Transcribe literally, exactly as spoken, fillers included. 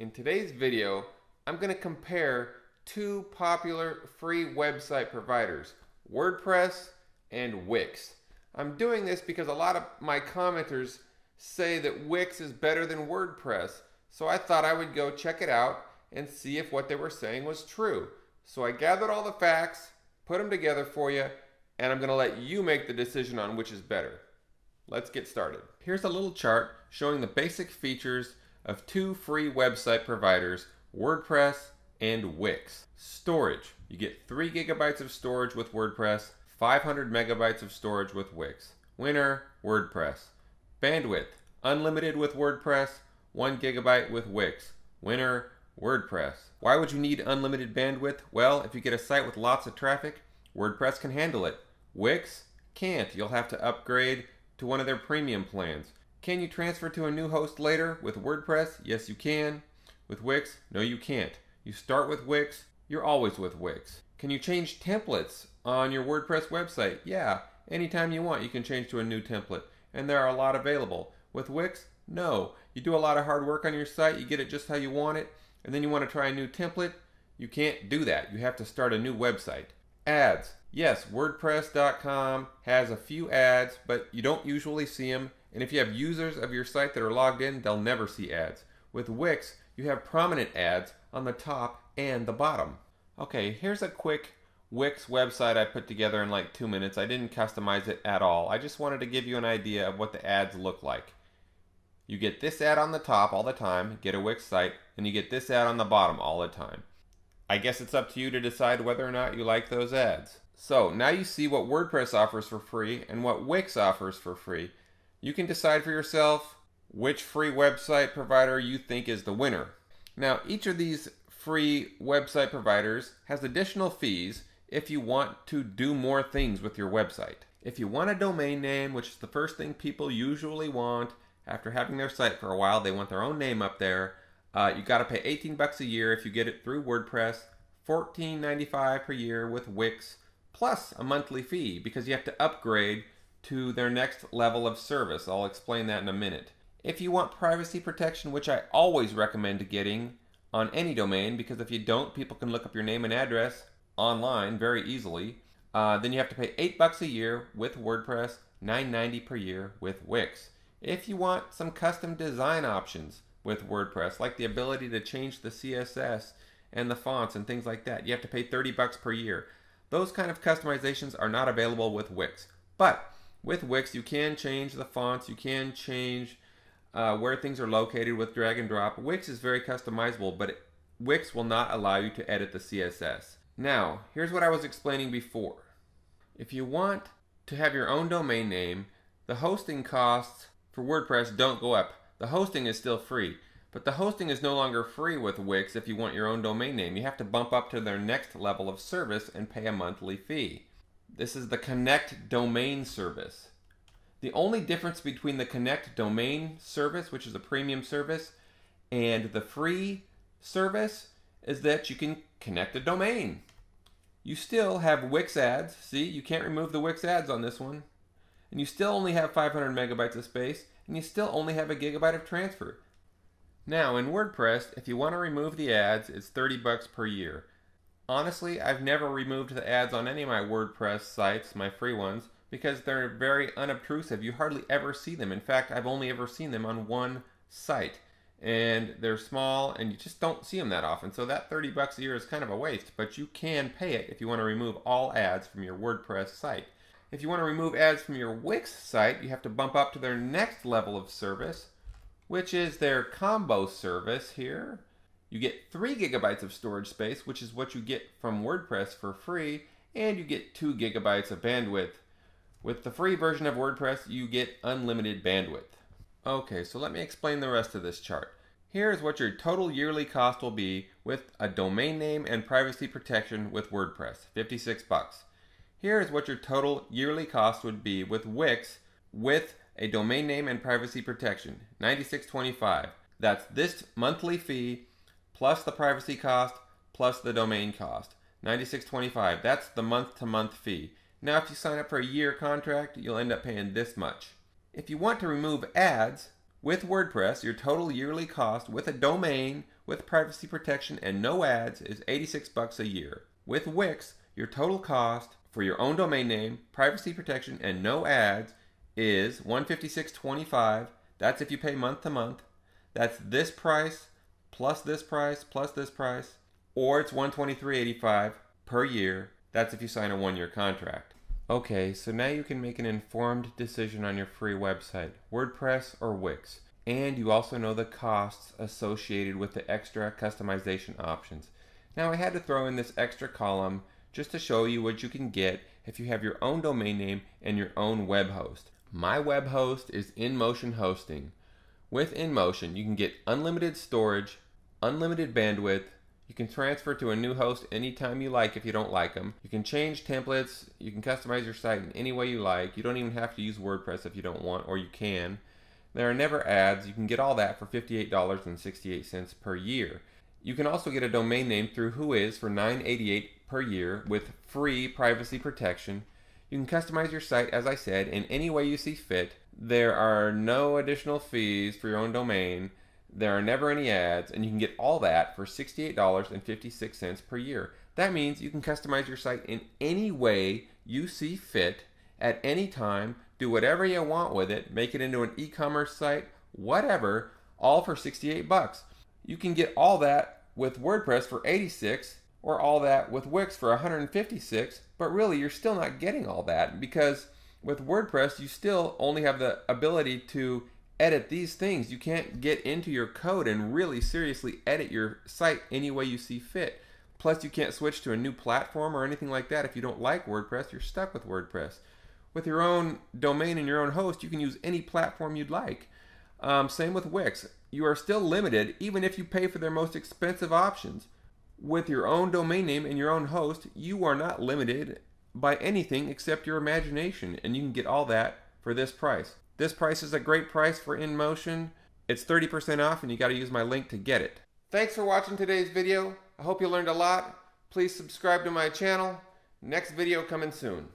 In today's video, I'm going to compare two popular free website providers, WordPress and Wix. I'm doing this because a lot of my commenters say that Wix is better than WordPress, so I thought I would go check it out and see if what they were saying was true. So I gathered all the facts, put them together for you, and I'm going to let you make the decision on which is better. Let's get started. Here's a little chart showing the basic features of two free website providers, WordPress and Wix. Storage. You get three gigabytes of storage with WordPress, five hundred megabytes of storage with Wix. Winner, WordPress. Bandwidth. Unlimited with WordPress, one gigabyte with Wix. Winner, WordPress. Why would you need unlimited bandwidth? Well, if you get a site with lots of traffic, WordPress can handle it. Wix can't. You'll have to upgrade to one of their premium plans. Can you transfer to a new host later with WordPress? Yes, you can. With Wix, no, you can't. You start with Wix, you're always with Wix. Can you change templates on your WordPress website? Yeah, anytime you want, you can change to a new template, and there are a lot available. With Wix, no. You do a lot of hard work on your site, you get it just how you want it, and then you want to try a new template? You can't do that. You have to start a new website. Ads. Yes, WordPress dot com has a few ads, but you don't usually see them. And if you have users of your site that are logged in, they'll never see ads. With Wix, you have prominent ads on the top and the bottom. Okay, here's a quick Wix website I put together in like two minutes. I didn't customize it at all. I just wanted to give you an idea of what the ads look like. You get this ad on the top all the time, get a Wix site, and you get this ad on the bottom all the time. I guess it's up to you to decide whether or not you like those ads. So now you see what WordPress offers for free and what Wix offers for free. You can decide for yourself which free website provider you think is the winner. Now, each of these free website providers has additional fees if you want to do more things with your website. If you want a domain name, which is the first thing people usually want after having their site for a while, they want their own name up there. Uh, you got to pay eighteen bucks a year if you get it through WordPress, fourteen ninety-five per year with Wix, plus a monthly fee because you have to upgrade to their next level of service. I'll explain that in a minute. If you want privacy protection, which I always recommend getting on any domain, because if you don't, people can look up your name and address online very easily, uh, then you have to pay eight bucks a year with WordPress, nine ninety per year with Wix. If you want some custom design options with WordPress, like the ability to change the C S S and the fonts and things like that, you have to pay thirty bucks per year. Those kind of customizations are not available with Wix, but with Wix, you can change the fonts, you can change uh, where things are located with drag and drop. Wix is very customizable, but it, Wix will not allow you to edit the C S S. Now, here's what I was explaining before. If you want to have your own domain name, the hosting costs for WordPress don't go up. The hosting is still free, but the hosting is no longer free with Wix if you want your own domain name. You have to bump up to their next level of service and pay a monthly fee. This is the Connect Domain service. The only difference between the Connect Domain service, which is a premium service, and the free service is that you can connect a domain. You still have Wix ads. See, you can't remove the Wix ads on this one. And you still only have five hundred megabytes of space, and you still only have a gigabyte of transfer. Now, in WordPress, if you want to remove the ads, it's thirty bucks per year. Honestly, I've never removed the ads on any of my WordPress sites, my free ones, because they're very unobtrusive. You hardly ever see them. In fact, I've only ever seen them on one site, and they're small, and you just don't see them that often. So that thirty bucks a year is kind of a waste, but you can pay it if you want to remove all ads from your WordPress site. If you want to remove ads from your Wix site, you have to bump up to their next level of service, which is their combo service here. You get three gigabytes of storage space, which is what you get from WordPress for free, and you get two gigabytes of bandwidth. With the free version of WordPress, you get unlimited bandwidth. Okay, so let me explain the rest of this chart. Here is what your total yearly cost will be with a domain name and privacy protection with WordPress, fifty-six bucks. Here is what your total yearly cost would be with Wix with a domain name and privacy protection, ninety-six twenty-five. That's this monthly fee plus the privacy cost, plus the domain cost, ninety-six twenty-five. That's the month-to-month fee. Now, if you sign up for a year contract, you'll end up paying this much. If you want to remove ads, With WordPress, your total yearly cost with a domain, with privacy protection and no ads is eighty-six bucks a year. With Wix, your total cost for your own domain name, privacy protection and no ads is one hundred fifty-six twenty-five. That's if you pay month to month. That's this price plus this price plus this price, or it's one hundred twenty-three eighty-five per year. That's if you sign a one-year contract. Okay, so now you can make an informed decision on your free website, WordPress or Wix. And you also know the costs associated with the extra customization options. Now I had to throw in this extra column just to show you what you can get if you have your own domain name and your own web host. My web host is InMotion Hosting. With InMotion, you can get unlimited storage, unlimited bandwidth. You can transfer to a new host anytime you like if you don't like them. You can change templates. You can customize your site in any way you like. You don't even have to use WordPress if you don't want, or you can. There are never ads. You can get all that for fifty-eight dollars and sixty-eight cents per year. You can also get a domain name through Whois for nine dollars and eighty-eight cents per year with free privacy protection. You can customize your site, as I said, in any way you see fit. There are no additional fees for your own domain. There are never any ads, and you can get all that for sixty-eight dollars and fifty-six cents per year. That means you can customize your site in any way you see fit at any time, do whatever you want with it, make it into an e-commerce site, whatever, all for sixty-eight bucks. You can get all that with WordPress for eighty-six, or all that with Wix for one hundred fifty-six, but really you're still not getting all that, because with WordPress you still only have the ability to edit these things. You can't get into your code and really seriously edit your site any way you see fit. Plus you can't switch to a new platform or anything like that. If you don't like WordPress, you're stuck with WordPress. With your own domain and your own host, you can use any platform you'd like. Um, same with Wix. You are still limited even if you pay for their most expensive options. With your own domain name and your own host, you are not limited by anything except your imagination, and you can get all that for this price. This price is a great price for InMotion. It's thirty percent off, and you got to use my link to get it. Thanks for watching today's video. I hope you learned a lot. Please subscribe to my channel. Next video coming soon.